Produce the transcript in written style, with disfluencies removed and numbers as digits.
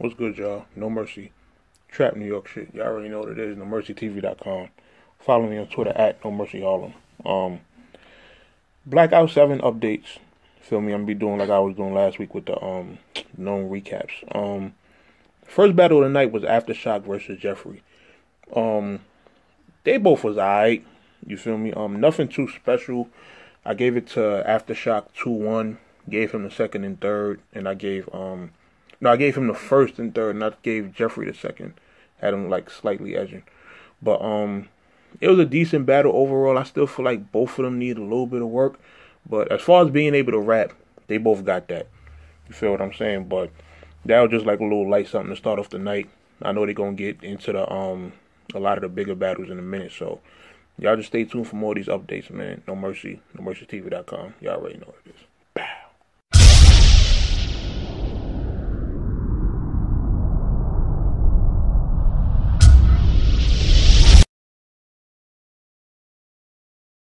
What's good, y'all? No Mercy. Trap New York shit. Y'all already know what it is. NoMercyTV.com. Follow me on Twitter at NoMercyHarlem. Blackout 7 updates. Feel me? I'm going to be doing like I was doing last week with the known recaps. First battle of the night was Aftershock versus Jeffrey. They both was alright. You feel me? Nothing too special. I gave it to Aftershock 2-1. Gave him the second and third. And I gave I gave him the first and third, and I gave Jeffrey the second. Had him like slightly edging. But it was a decent battle overall. I still feel like both of them need a little bit of work. But as far as being able to rap, they both got that. You feel what I'm saying? But that was just like a little light something to start off the night. I know they're gonna get into the a lot of the bigger battles in a minute, so y'all just stay tuned for more of these updates, man. No Mercy, NoMercyTV.com. Y'all already know what it is.